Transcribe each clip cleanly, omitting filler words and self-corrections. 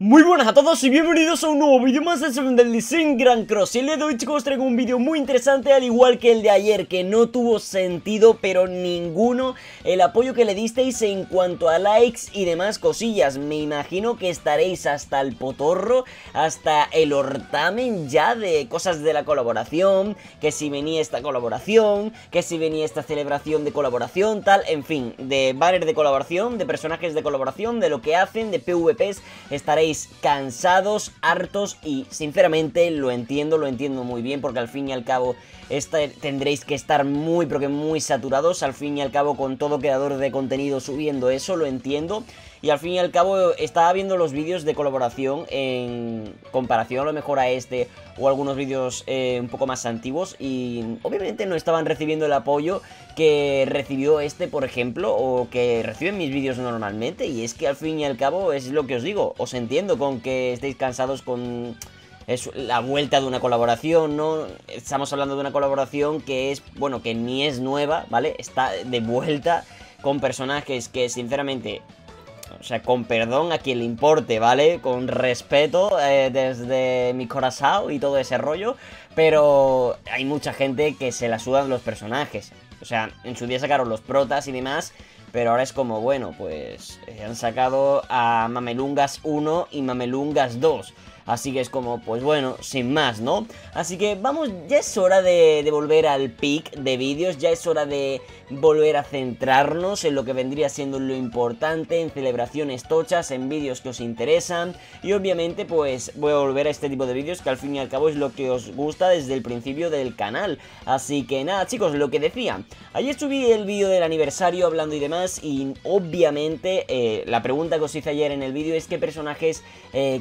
Muy buenas a todos y bienvenidos a un nuevo vídeo más de 7DS Grand Cross. Y el día de hoy, chicos, os traigo un vídeo muy interesante, al igual que el de ayer, que no tuvo sentido pero ninguno el apoyo que le disteis en cuanto a likes y demás cosillas. Me imagino que estaréis hasta el potorro, hasta el hortamen ya de cosas de la colaboración, que si venía esta colaboración, que si venía esta celebración de colaboración, tal, en fin, de banners de colaboración, de personajes de colaboración, de lo que hacen, de PvPs, estaréis cansados, hartos, y sinceramente lo entiendo muy bien, porque al fin y al cabo tendréis que estar muy, pero que muy saturados, al fin y al cabo, con todo creador de contenido subiendo eso, lo entiendo. Y al fin y al cabo estaba viendo los vídeos de colaboración en comparación a lo mejor a este o algunos vídeos un poco más antiguos, y obviamente no estaban recibiendo el apoyo que recibió este, por ejemplo, o que reciben mis vídeos normalmente. Y es que al fin y al cabo es lo que os digo, os entiendo con que estéis cansados con... Es la vuelta de una colaboración, ¿no? Estamos hablando de una colaboración que es, bueno, que ni es nueva, ¿vale? Está de vuelta con personajes que sinceramente... O sea, con perdón a quien le importe, ¿vale? Con respeto desde mi corazón y todo ese rollo. Pero hay mucha gente que se la sudan los personajes. O sea, en su día sacaron los protas y demás, pero ahora es como, bueno, pues han sacado a Mamelungas 1 y Mamelungas 2. Así que es como, pues bueno, sin más, ¿no? Así que vamos, ya es hora de volver al pic de vídeos, ya es hora de volver a centrarnos en lo que vendría siendo lo importante, en celebraciones tochas, en vídeos que os interesan. Y obviamente, pues voy a volver a este tipo de vídeos, que al fin y al cabo es lo que os gusta desde el principio del canal. Así que nada, chicos, lo que decía, ayer subí el vídeo del aniversario hablando y demás, y obviamente la pregunta que os hice ayer en el vídeo es qué personajes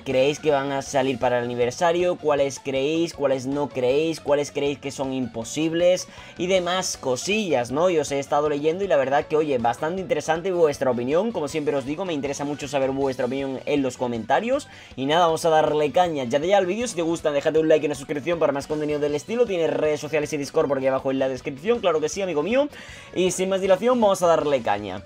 creéis que van a ser salir para el aniversario, cuáles creéis, cuáles no creéis, cuáles creéis que son imposibles y demás cosillas, ¿no? Y os he estado leyendo y la verdad que, oye, bastante interesante vuestra opinión, como siempre os digo, me interesa mucho saber vuestra opinión en los comentarios. Y nada, vamos a darle caña ya de ya al vídeo. Si te gusta, déjate un like y una suscripción para más contenido del estilo. Tienes redes sociales y Discord por aquí abajo en la descripción, claro que sí, amigo mío. Y sin más dilación, vamos a darle caña.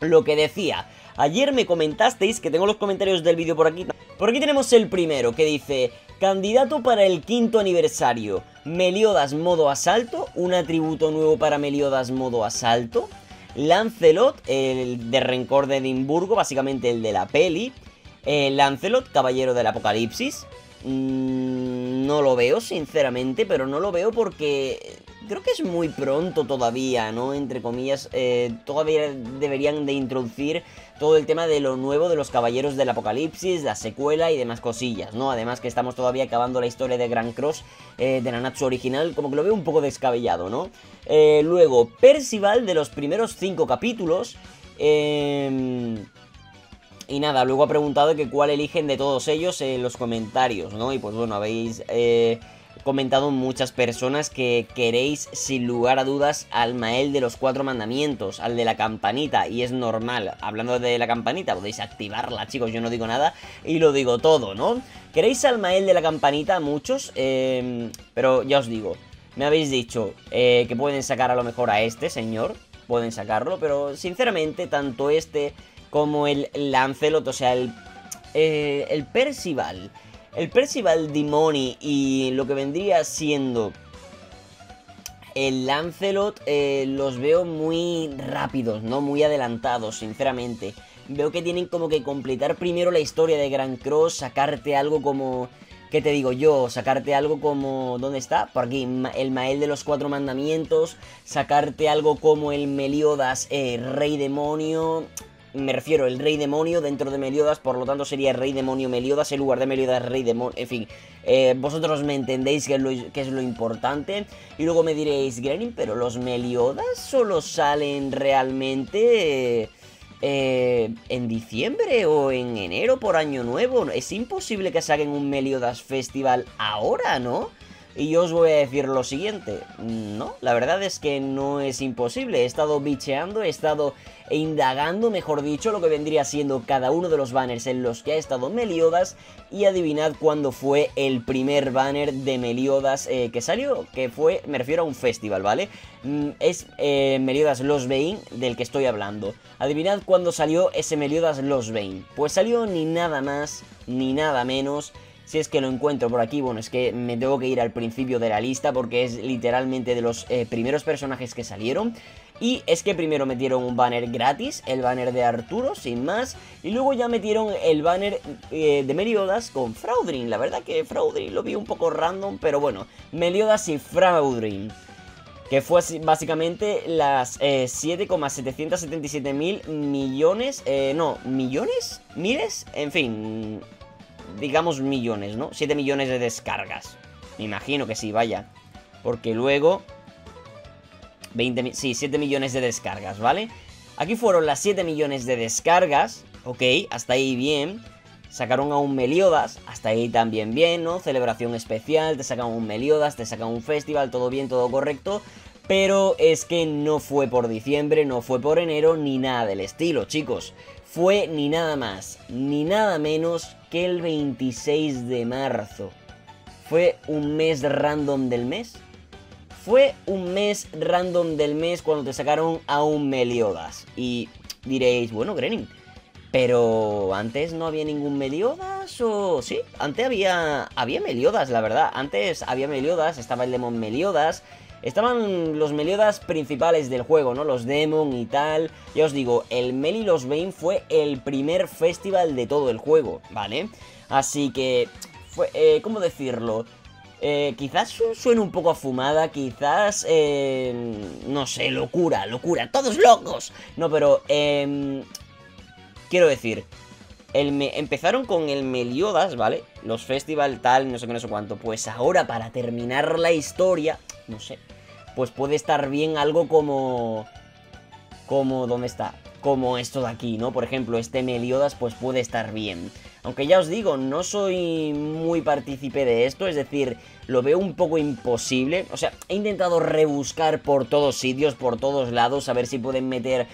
Lo que decía, ayer me comentasteis, que tengo los comentarios del vídeo por aquí. Por aquí tenemos el primero, que dice: candidato para el 5º aniversario, Meliodas modo asalto, un atributo nuevo para Meliodas modo asalto, Lancelot, el de Rencor de Edimburgo, básicamente el de la peli, Lancelot, caballero del apocalipsis. No lo veo, sinceramente, pero no lo veo porque... creo que es muy pronto todavía, ¿no? Entre comillas, todavía deberían de introducir todo el tema de lo nuevo de los Caballeros del Apocalipsis, la secuela y demás cosillas, ¿no? Además que estamos todavía acabando la historia de Grand Cross, de Nanatsu original, como que lo veo un poco descabellado, ¿no? Luego, Percival de los primeros 5 capítulos. Y nada, luego ha preguntado que cuál eligen de todos ellos en los comentarios, ¿no? Y pues bueno, habéis... comentado muchas personas que queréis sin lugar a dudas al Mael de los 4 mandamientos, al de la campanita, y es normal. Hablando de la campanita, podéis activarla, chicos, yo no digo nada y lo digo todo, ¿no? Queréis al Mael de la campanita, muchos, pero ya os digo, me habéis dicho que pueden sacar a lo mejor a este señor, pueden sacarlo, pero sinceramente tanto este como el Lancelot, o sea, el Percival... El Percival Dimoni y lo que vendría siendo el Lancelot, los veo muy rápidos, ¿no? Muy adelantados, sinceramente. Veo que tienen como que completar primero la historia de Grand Cross, sacarte algo como... ¿Qué te digo yo? Sacarte algo como... ¿Dónde está? Por aquí, el Mael de los 4 mandamientos, sacarte algo como el Meliodas, Rey Demonio... Me refiero, el Rey Demonio dentro de Meliodas, por lo tanto sería Rey Demonio Meliodas, en lugar de Meliodas Rey Demonio, en fin. Vosotros me entendéis que es lo importante. Y luego me diréis, Grenin, pero los Meliodas solo salen realmente en diciembre o en enero por Año Nuevo. Es imposible que saquen un Meliodas Festival ahora, ¿no? Y yo os voy a decir lo siguiente, no, la verdad es que no es imposible. He estado bicheando, he estado indagando, mejor dicho, lo que vendría siendo cada uno de los banners en los que ha estado Meliodas. Y adivinad cuándo fue el primer banner de Meliodas que salió, que fue, me refiero a un festival, ¿vale? Es Meliodas Los Bane del que estoy hablando. Adivinad cuándo salió ese Meliodas Los Bane. Pues salió ni nada más, ni nada menos. Si es que lo encuentro por aquí, bueno, es que me tengo que ir al principio de la lista porque es literalmente de los primeros personajes que salieron. Y es que primero metieron un banner gratis, el banner de Arturo, sin más. Y luego ya metieron el banner de Meliodas con Fraudrin. La verdad que Fraudrin lo vi un poco random, pero bueno, Meliodas y Fraudrin. Que fue básicamente las 7,777 mil millones, no, ¿millones? ¿Miles? En fin... digamos millones, ¿no? 7 millones de descargas. Me imagino que sí, vaya. Porque luego... 7 millones de descargas, ¿vale? Aquí fueron las 7 millones de descargas. Ok, hasta ahí bien. Sacaron a un Meliodas. Hasta ahí también bien, ¿no? Celebración especial, te sacan un Meliodas, te sacan un festival, todo bien, todo correcto. Pero es que no fue por diciembre, no fue por enero, ni nada del estilo, chicos. Fue ni nada más, ni nada menos que el 26 de marzo. ¿Fue un mes random del mes? Fue un mes random del mes cuando te sacaron a un Meliodas. Y diréis, bueno, Grenin, pero antes no había ningún Meliodas, o... sí, antes había Meliodas, la verdad. Antes había Meliodas, estaba el Demon Meliodas... Estaban los Meliodas principales del juego, ¿no? Los Demon y tal. Ya os digo, el Meli Los Bane fue el primer festival de todo el juego, ¿vale? Así que, fue, ¿cómo decirlo? Quizás suene un poco a fumada, quizás, no sé, locura, todos locos. No, pero, quiero decir... Empezaron con el Meliodas, ¿vale? Los festival, tal, no sé qué, no sé cuánto. Pues ahora, para terminar la historia, no sé, pues puede estar bien algo como... ¿dónde está? Como esto de aquí, ¿no? Por ejemplo, este Meliodas, pues puede estar bien. Aunque ya os digo, no soy muy partícipe de esto, es decir, lo veo un poco imposible. O sea, he intentado rebuscar por todos sitios, por todos lados, a ver si pueden meter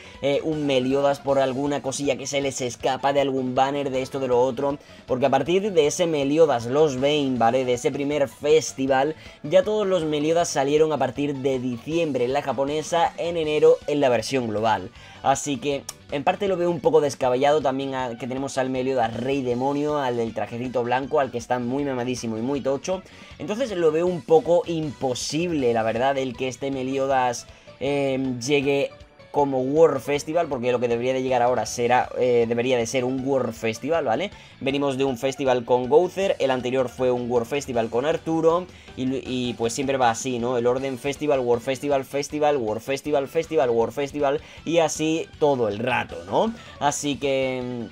un Meliodas por alguna cosilla que se les escapa de algún banner, de esto, de lo otro. Porque a partir de ese Meliodas Los Bane, ¿vale? De ese primer festival, ya todos los Meliodas salieron a partir de diciembre en la japonesa, en enero en la versión global. Así que... en parte lo veo un poco descabellado también que tenemos al Meliodas Rey Demonio, al del trajecito blanco, al que está muy mamadísimo y muy tocho. Entonces lo veo un poco imposible, la verdad, el que este Meliodas llegue como World Festival, porque lo que debería de llegar ahora será debería de ser un World Festival, ¿vale? Venimos de un festival con Gowther, el anterior fue un World Festival con Arturo, y pues siempre va así, ¿no? El orden Festival, World Festival, Festival, World Festival, Festival, World Festival, y así todo el rato, ¿no? Así que...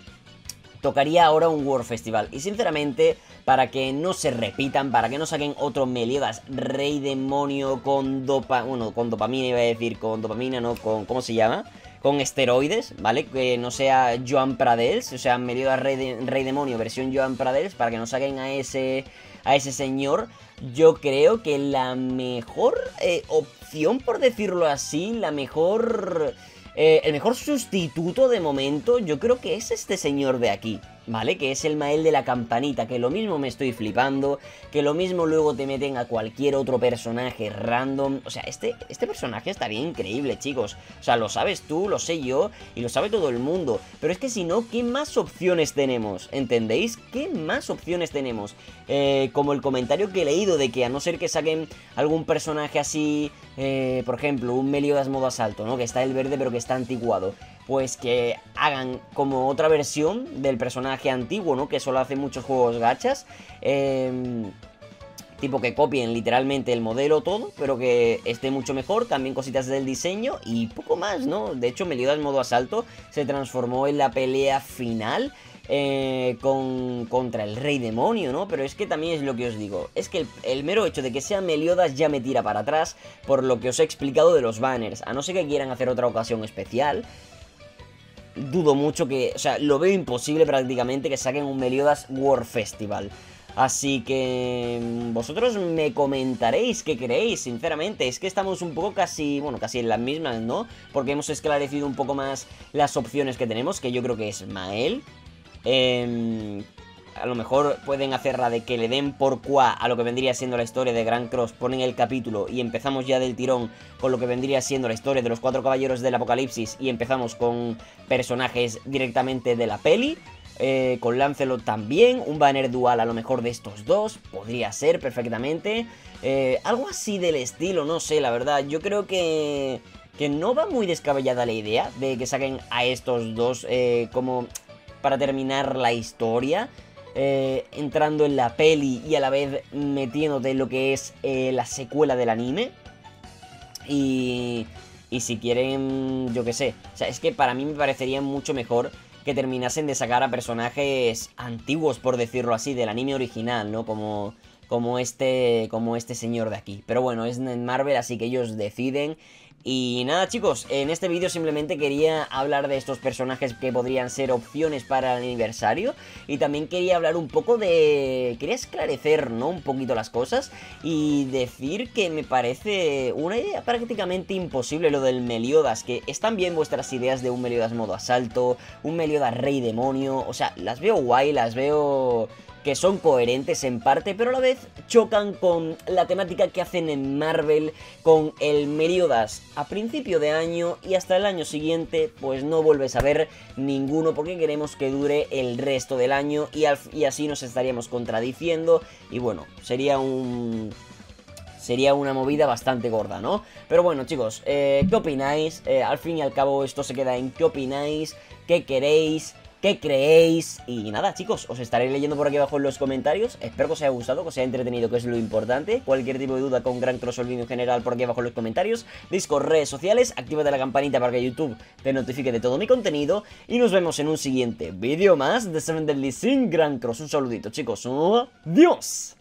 tocaría ahora un World Festival. Y sinceramente, para que no se repitan, para que no saquen otro Meliodas Rey Demonio con dopamina, iba a decir, con dopamina, no, con... ¿cómo se llama? Con esteroides, ¿vale? Que no sea Joan Pradels, o sea, Meliodas Rey Demonio versión Joan Pradels, para que no saquen a ese señor. Yo creo que la mejor opción, por decirlo así, la mejor... el mejor sustituto de momento yo creo que es este señor de aquí, ¿vale? Que es el Mael de la campanita, que lo mismo me estoy flipando, que lo mismo luego te meten a cualquier otro personaje random. O sea, este personaje estaría increíble, chicos. O sea, lo sabes tú, lo sé yo y lo sabe todo el mundo. Pero es que si no, ¿qué más opciones tenemos? ¿Entendéis? ¿Qué más opciones tenemos? Como el comentario que he leído de que a no ser que saquen algún personaje así, por ejemplo, un Meliodas modo asalto, ¿no? Que está el verde pero que está antiguado. Pues que hagan como otra versión del personaje antiguo, ¿no? Que solo hacen muchos juegos gachas. Tipo que copien literalmente el modelo todo, pero que esté mucho mejor. También cositas del diseño y poco más, ¿no? De hecho, Meliodas modo asalto se transformó en la pelea final contra el Rey Demonio, ¿no? Pero es que también es lo que os digo, es que el mero hecho de que sea Meliodas ya me tira para atrás, por lo que os he explicado de los banners. A no ser que quieran hacer otra ocasión especial... dudo mucho que... o sea, lo veo imposible prácticamente que saquen un Meliodas World Festival. Así que vosotros me comentaréis qué creéis, sinceramente. Es que estamos un poco casi, bueno, casi en las mismas, ¿no? Porque hemos esclarecido un poco más las opciones que tenemos, que yo creo que es Mael. A lo mejor pueden hacer la de que le den por cuá a lo que vendría siendo la historia de Grand Cross, ponen el capítulo y empezamos ya del tirón con lo que vendría siendo la historia de los cuatro caballeros del apocalipsis y empezamos con personajes directamente de la peli. Con Lancelot también, un banner dual a lo mejor de estos dos, podría ser perfectamente, algo así del estilo, no sé, la verdad, yo creo que no va muy descabellada la idea de que saquen a estos dos como para terminar la historia, entrando en la peli y a la vez metiéndote en lo que es la secuela del anime, y si quieren, yo qué sé, o sea, es que para mí me parecería mucho mejor que terminasen de sacar a personajes antiguos, por decirlo así, del anime original, ¿no? Como este señor de aquí. Pero bueno, es Marvel, así que ellos deciden. Y nada, chicos, en este vídeo simplemente quería hablar de estos personajes que podrían ser opciones para el aniversario. Y también quería hablar un poco de... quería esclarecer, ¿no?, un poquito las cosas. Y decir que me parece una idea prácticamente imposible lo del Meliodas. Que están bien vuestras ideas de un Meliodas modo asalto, un Meliodas rey demonio. O sea, las veo guay, las veo... que son coherentes en parte, pero a la vez chocan con la temática que hacen en Marvel con el Meliodas a principio de año y hasta el año siguiente pues no vuelves a ver ninguno porque queremos que dure el resto del año y así nos estaríamos contradiciendo y bueno, sería una movida bastante gorda, ¿no? Pero bueno, chicos, ¿qué opináis? Al fin y al cabo esto se queda en ¿qué opináis? ¿Qué queréis? ¿Qué creéis? Y nada, chicos, os estaré leyendo por aquí abajo en los comentarios. Espero que os haya gustado, que os haya entretenido, que es lo importante. Cualquier tipo de duda con Grand Cross o el vídeo en general por aquí abajo en los comentarios. Discord, redes sociales, actívate la campanita para que YouTube te notifique de todo mi contenido. Y nos vemos en un siguiente vídeo más de 7 Deadly Sin Grand Cross. Un saludito, chicos. ¡Adiós!